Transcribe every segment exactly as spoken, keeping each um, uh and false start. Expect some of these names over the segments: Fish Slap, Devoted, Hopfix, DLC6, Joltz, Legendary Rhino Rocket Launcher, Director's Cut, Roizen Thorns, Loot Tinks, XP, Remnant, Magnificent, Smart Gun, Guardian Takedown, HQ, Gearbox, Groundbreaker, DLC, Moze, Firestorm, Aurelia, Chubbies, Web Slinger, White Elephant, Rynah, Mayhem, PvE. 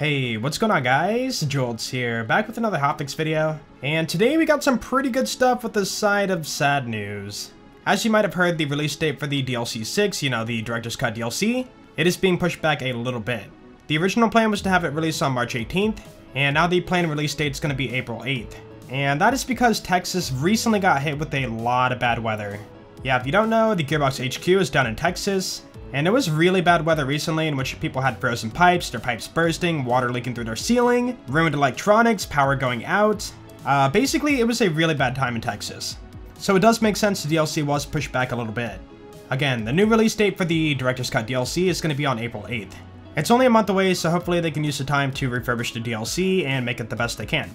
Hey, what's going on guys? Joltz here, back with another Hopfix video, and today we got some pretty good stuff with the side of sad news. As you might have heard, the release date for the D L C six, you know, the Director's Cut D L C, it is being pushed back a little bit. The original plan was to have it released on March eighteenth, and now the planned release date is going to be April eighth. And that is because Texas recently got hit with a lot of bad weather. Yeah, if you don't know, the Gearbox H Q is down in Texas, and it was really bad weather recently in which people had frozen pipes, their pipes bursting, water leaking through their ceiling, ruined electronics, power going out. Uh, basically, it was a really bad time in Texas. So it does make sense the D L C was pushed back a little bit. Again, the new release date for the Director's Cut D L C is going to be on April eighth. It's only a month away, so hopefully they can use the time to refurbish the D L C and make it the best they can.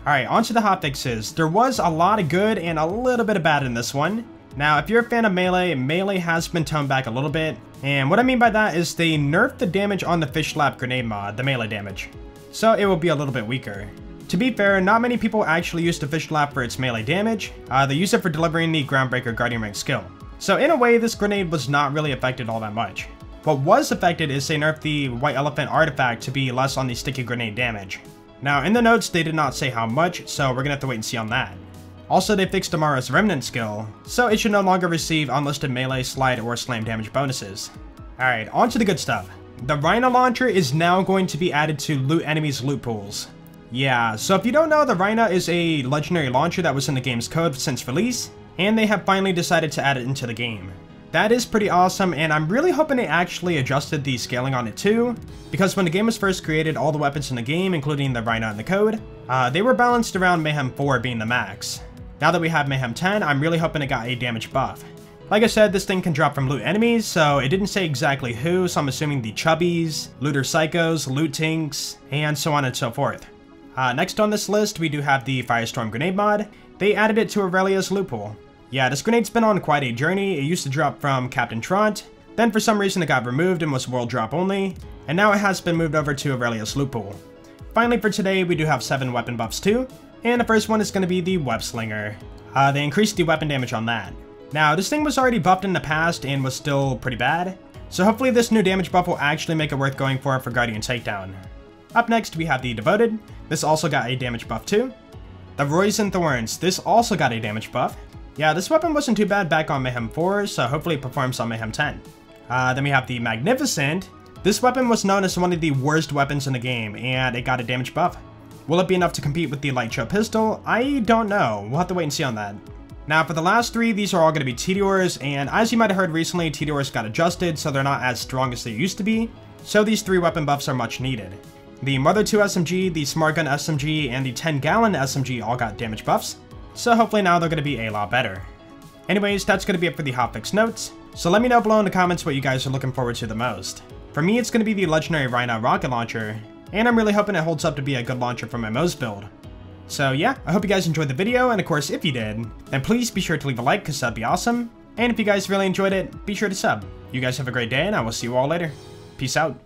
Alright, on to the hotfixes. There was a lot of good and a little bit of bad in this one. Now, if you're a fan of Melee, Melee has been toned back a little bit, and what I mean by that is they nerfed the damage on the Fish Slap grenade mod, the Melee damage, so it will be a little bit weaker. To be fair, not many people actually use the Fish Slap for its Melee damage, uh, they use it for delivering the Groundbreaker Guardian rank skill. So in a way, this grenade was not really affected all that much. What was affected is they nerfed the White Elephant artifact to be less on the sticky grenade damage. Now, in the notes, they did not say how much, so we're gonna have to wait and see on that. Also, they fixed Amara's Remnant skill, so it should no longer receive unlisted melee, slide, or slam damage bonuses. Alright, on to the good stuff. The Rhino Launcher is now going to be added to loot enemies' loot pools. Yeah, so if you don't know, the Rynah is a legendary launcher that was in the game's code since release, and they have finally decided to add it into the game. That is pretty awesome, and I'm really hoping they actually adjusted the scaling on it too, because when the game was first created, all the weapons in the game, including the Rynah and the code, uh, they were balanced around Mayhem four being the max. Now that we have Mayhem ten, I'm really hoping it got a damage buff. Like I said, this thing can drop from loot enemies, so it didn't say exactly who, so I'm assuming the Chubbies, Looter Psychos, Loot Tinks, and so on and so forth. Uh, next on this list, we do have the Firestorm grenade mod. They added it to Aurelia's loot pool. Yeah, this grenade's been on quite a journey. It used to drop from Captain Tront, then for some reason it got removed and was world drop only, and now it has been moved over to Aurelia's loot pool. Finally for today, we do have seven weapon buffs too. And the first one is going to be the Web Slinger. Uh, they increased the weapon damage on that. Now, this thing was already buffed in the past and was still pretty bad, so hopefully this new damage buff will actually make it worth going for for Guardian Takedown. Up next, we have the Devoted. This also got a damage buff too. The Roizen Thorns. This also got a damage buff. Yeah, this weapon wasn't too bad back on Mayhem four, so hopefully it performs on Mayhem ten. Uh, then we have the Magnificent. This weapon was known as one of the worst weapons in the game, and it got a damage buff. Will it be enough to compete with the light show pistol? I don't know. We'll have to wait and see on that. Now for the last three, these are all going to be T D Rs, and as you might have heard recently, T D Rs got adjusted, so they're not as strong as they used to be, so these three weapon buffs are much needed. The Mother two S M G, the Smart Gun S M G, and the ten gallon S M G all got damage buffs, so hopefully now they're going to be a lot better. Anyways, that's going to be it for the Hopfix notes, so let me know below in the comments what you guys are looking forward to the most. For me, it's going to be the Legendary Rhino Rocket Launcher, and I'm really hoping it holds up to be a good launcher for my Moze build. So yeah, I hope you guys enjoyed the video, and of course if you did, then please be sure to leave a like, because that'd be awesome. And if you guys really enjoyed it, be sure to sub. You guys have a great day, and I will see you all later. Peace out.